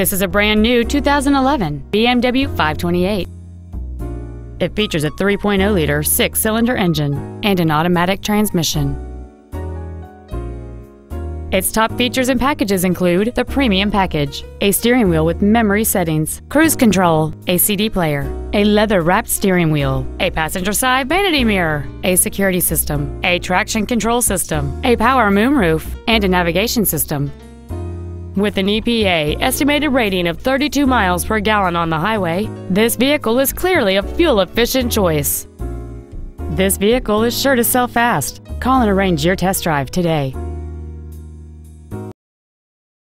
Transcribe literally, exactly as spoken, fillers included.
This is a brand new two thousand eleven B M W five twenty-eight. It features a three point oh liter six-cylinder engine and an automatic transmission. Its top features and packages include the premium package, a steering wheel with memory settings, cruise control, a C D player, a leather-wrapped steering wheel, a passenger side vanity mirror, a security system, a traction control system, a power moonroof, and a navigation system. With an E P A estimated rating of thirty-two miles per gallon on the highway, this vehicle is clearly a fuel-efficient choice. This vehicle is sure to sell fast. Call and arrange your test drive today.